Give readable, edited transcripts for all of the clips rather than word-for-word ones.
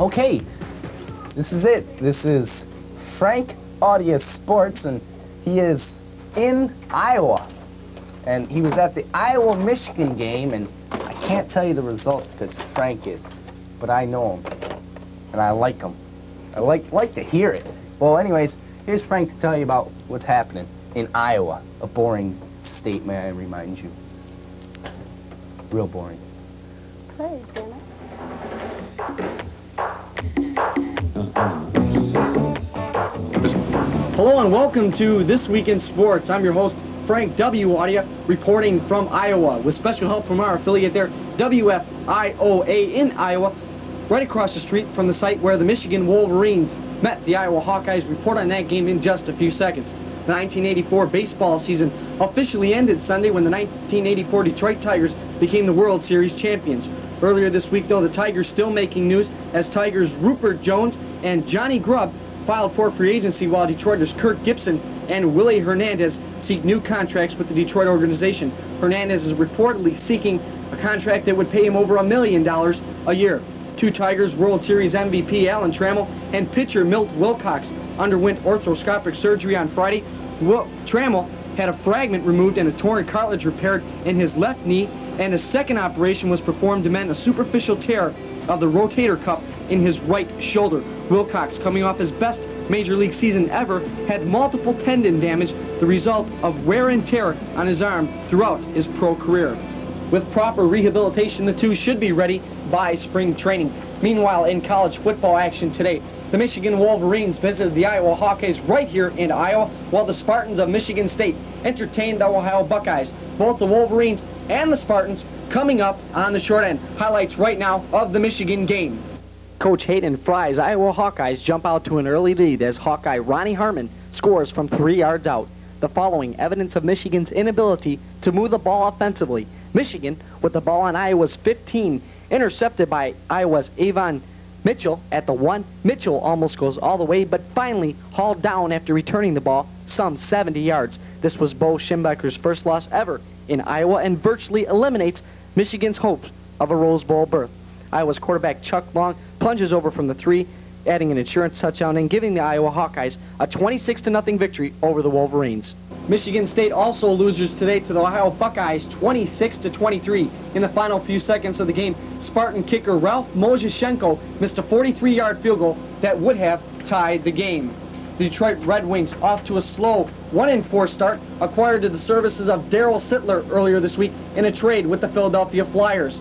Okay, this is it. This is Frank Audia Sports, and he is in Iowa. And he was at the Iowa-Michigan game, and I can't tell you the results because Frank is, but I know him, and I like him. I like to hear it. Well, anyways, here's Frank to tell you about what's happening in Iowa. A boring state, may I remind you. Real boring. Play, damn it. Hello and welcome to This Week in Sports. I'm your host, Frank W. Audia, reporting from Iowa with special help from our affiliate there, WFIOA in Iowa, right across the street from the site where the Michigan Wolverines met the Iowa Hawkeyes. Report on that game in just a few seconds. The 1984 baseball season officially ended Sunday when the 1984 Detroit Tigers became the World Series champions. Earlier this week, though, the Tigers still making news as Tigers Rupert Jones and Johnny Grubb filed for free agency, while Detroiters Kirk Gibson and Willie Hernandez seek new contracts with the Detroit organization. Hernandez is reportedly seeking a contract that would pay him over $1 million a year. Two Tigers World Series MVP Alan Trammell and pitcher Milt Wilcox underwent arthroscopic surgery on Friday. Trammell had a fragment removed and a torn cartilage repaired in his left knee, and a second operation was performed to mend a superficial tear of the rotator cuff in his right shoulder. Wilcox, coming off his best Major League season ever, had multiple tendon damage, the result of wear and tear on his arm throughout his pro career. With proper rehabilitation, the two should be ready by spring training. Meanwhile, in college football action today, the Michigan Wolverines visited the Iowa Hawkeyes right here in Iowa, while the Spartans of Michigan State entertained the Ohio Buckeyes. Both the Wolverines and the Spartans coming up on the short end. Highlights right now of the Michigan game. Coach Hayden Fry's Iowa Hawkeyes jump out to an early lead as Hawkeye Ronnie Harmon scores from 3 yards out. The following evidence of Michigan's inability to move the ball offensively. Michigan with the ball on Iowa's 15, intercepted by Iowa's Avon Mitchell at the 1. Mitchell almost goes all the way, but finally hauled down after returning the ball some 70 yards. This was Bo Schembechler's first loss ever in Iowa and virtually eliminates Michigan's hopes of a Rose Bowl berth. Iowa's quarterback Chuck Long plunges over from the 3, adding an insurance touchdown and giving the Iowa Hawkeyes a 26-0 victory over the Wolverines. Michigan State also losers today to the Ohio Buckeyes 26-23. In the final few seconds of the game, Spartan kicker Ralph Moszyschenko missed a 43-yard field goal that would have tied the game. The Detroit Red Wings, off to a slow 1-4 start, acquired to the services of Daryl Sittler earlier this week in a trade with the Philadelphia Flyers.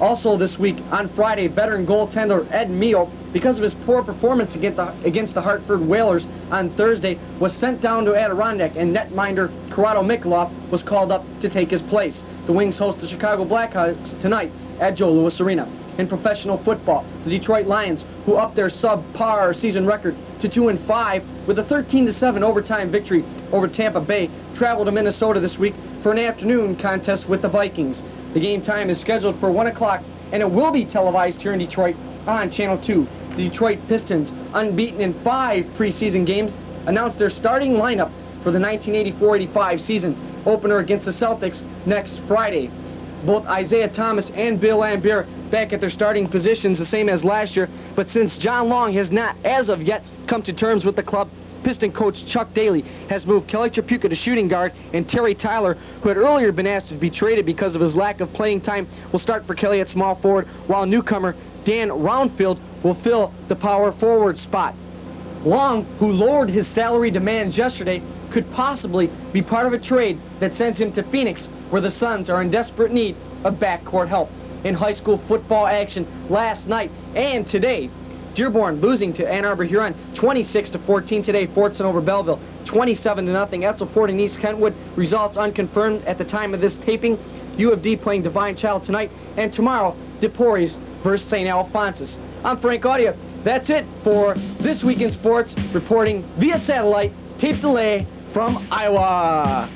Also this week, on Friday, veteran goaltender Ed Mio, because of his poor performance against the Hartford Whalers on Thursday, was sent down to Adirondack, and netminder Corrado Mikeloff was called up to take his place. The Wings host the Chicago Blackhawks tonight at Joe Louis Arena. In professional football, the Detroit Lions, who upped their sub-par season record to 2-5 with a 13-7 overtime victory over Tampa Bay, travel to Minnesota this week for an afternoon contest with the Vikings. The game time is scheduled for 1 o'clock, and it will be televised here in Detroit on Channel 2. The Detroit Pistons, unbeaten in 5 preseason games, announced their starting lineup for the 1984-85 season opener against the Celtics next Friday. Both Isaiah Thomas and Bill Laimbeer back at their starting positions, the same as last year, but since John Long has not, as of yet, come to terms with the club, Piston coach Chuck Daly has moved Kelly Tripucka to shooting guard, and Terry Tyler, who had earlier been asked to be traded because of his lack of playing time, will start for Kelly at small forward, while newcomer Dan Roundfield will fill the power forward spot. Long, who lowered his salary demands yesterday, could possibly be part of a trade that sends him to Phoenix, where the Suns are in desperate need of backcourt help. In high school football action last night and today, Dearborn losing to Ann Arbor Huron 26-14 today. Fortson over Belleville 27-0. Etzelford and East Kentwood, results unconfirmed at the time of this taping. U of D playing Divine Child tonight, and tomorrow DePorries versus St. Alphonsus. I'm Frank Audia. That's it for This Week in Sports, reporting via satellite, tape delay from Iowa.